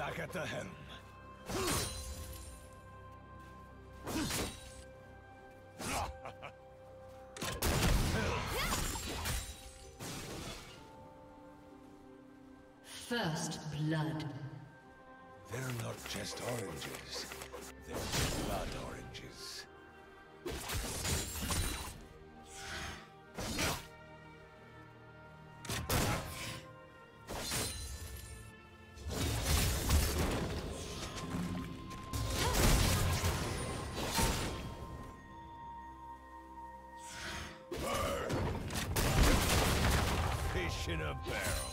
back at the helm. First blood. They're not just oranges. They're blood oranges. Fish in a barrel.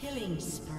Killing spree.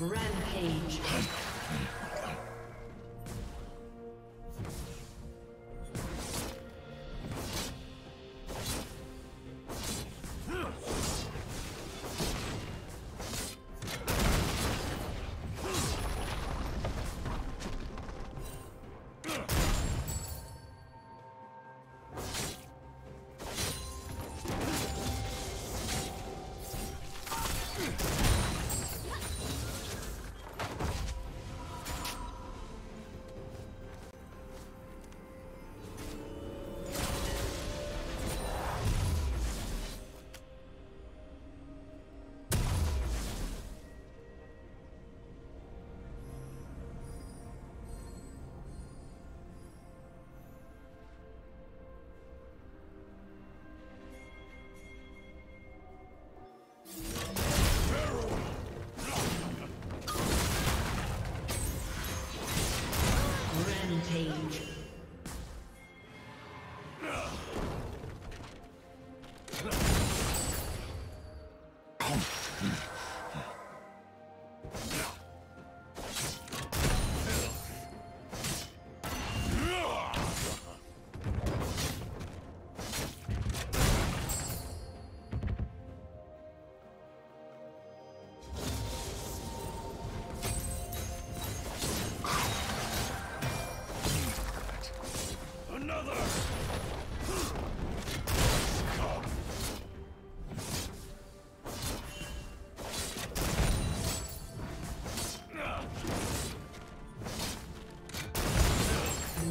Rampage.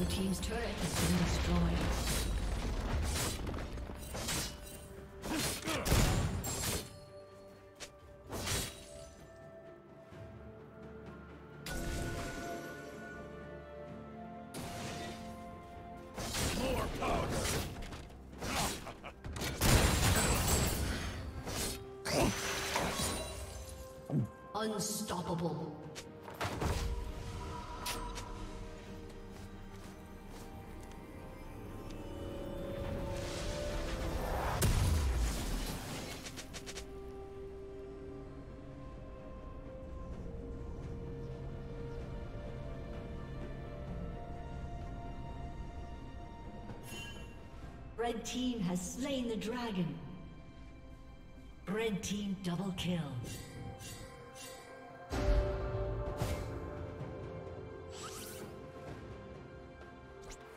Team's turret has been destroyed. Red team has slain the dragon. Red team double kill.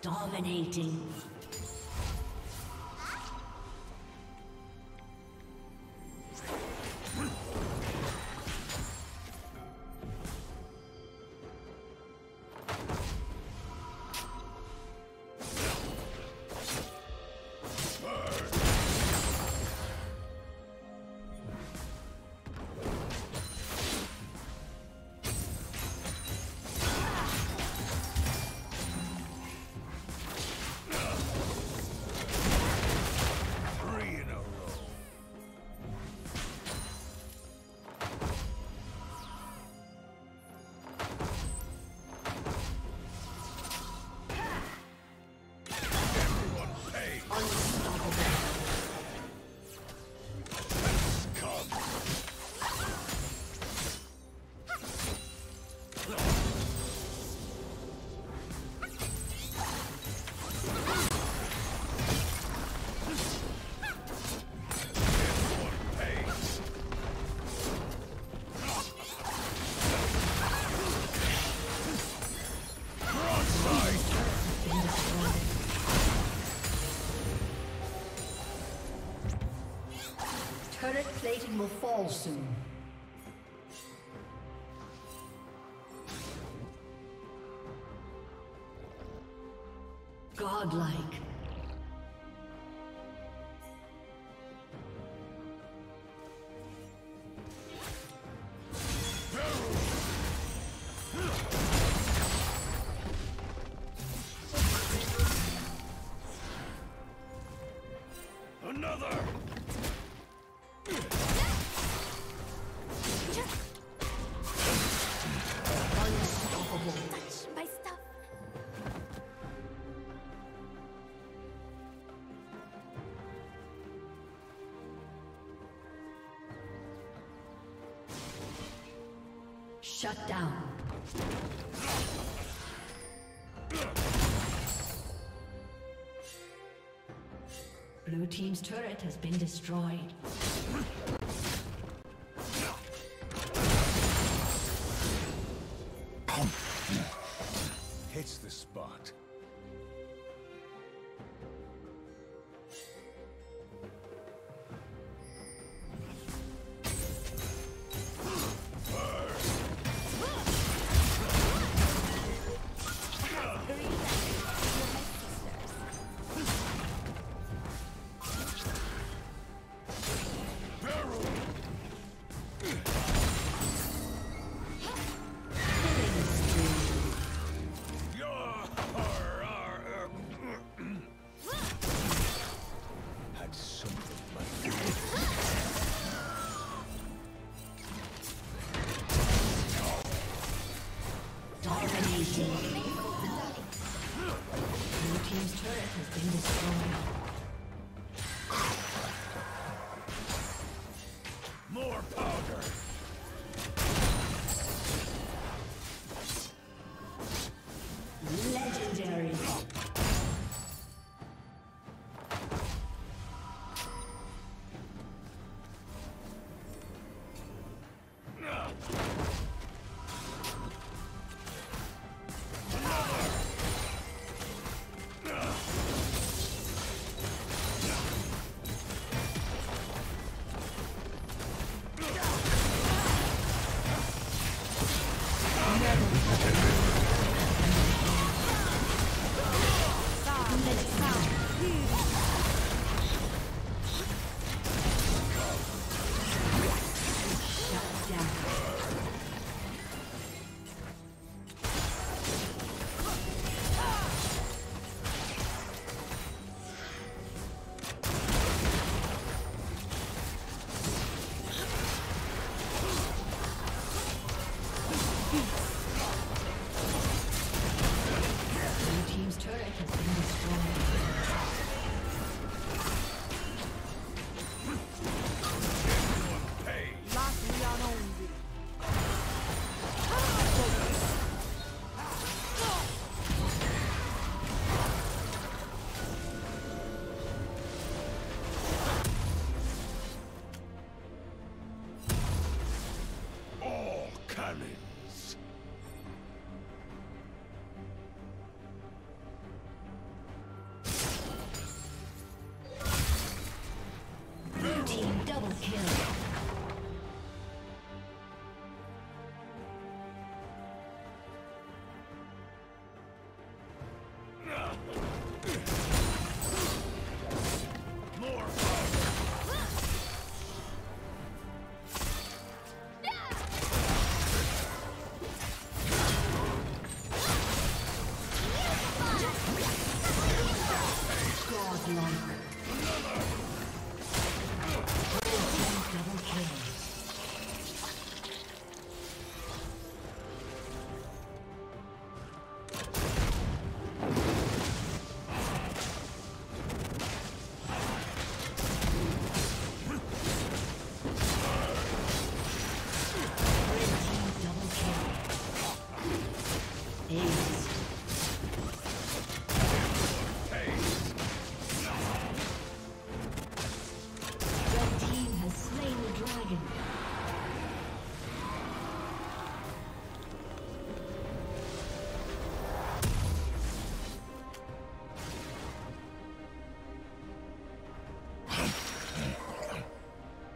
Dominating. Turret plating will fall soon. Godlike. Shut down. Blue team's turret has been destroyed. Hits the spot.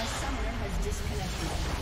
A summoner has disconnected.